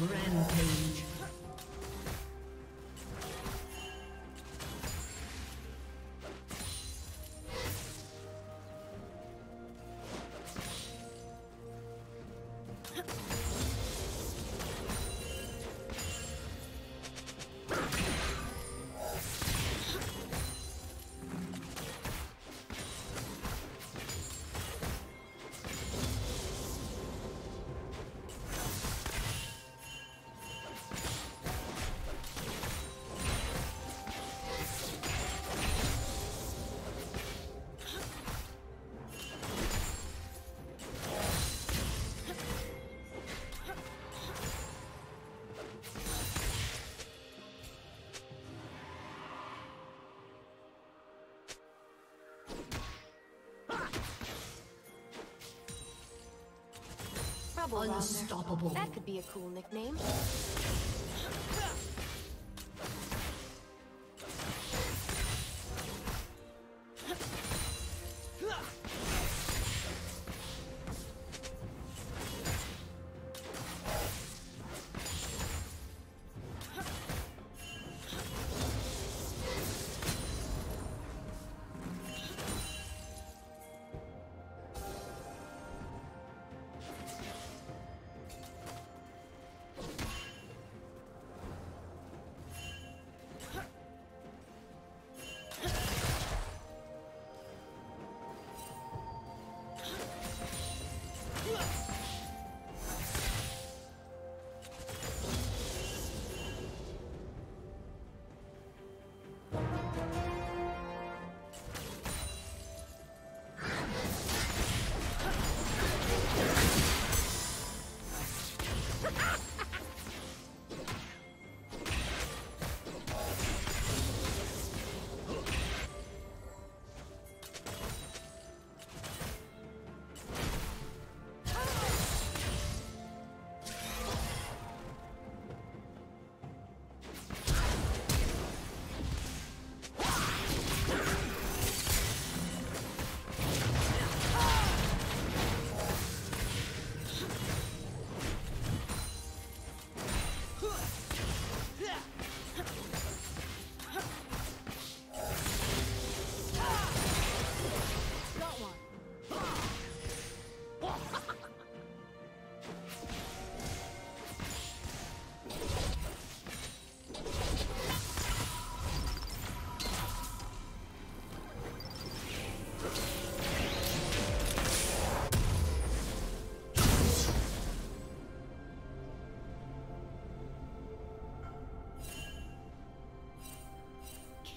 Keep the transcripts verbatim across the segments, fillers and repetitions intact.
Rampage. Unstoppable. That could be a cool nickname.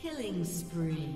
Killing spree.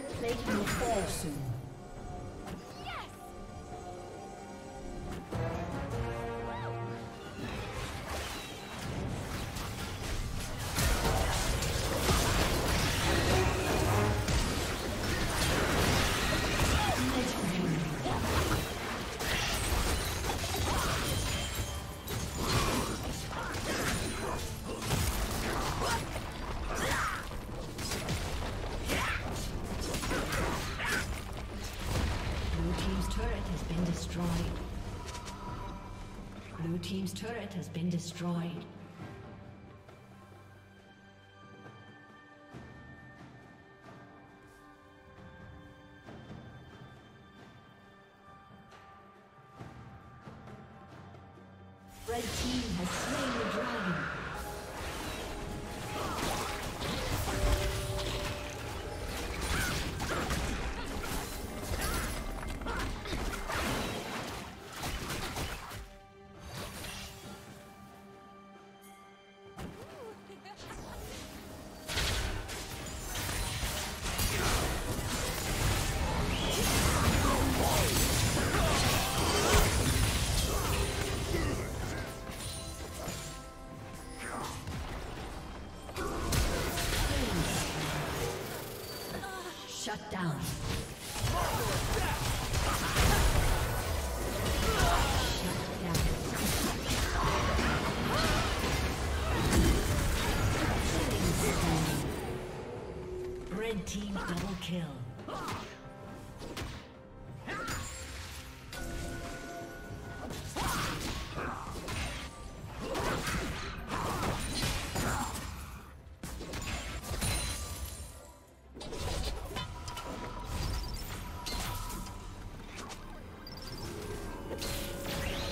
turret plate will fall soon. Blue team's turret has been destroyed. Red team has slain the dragon. Shut down. Shut down. Red team double kill.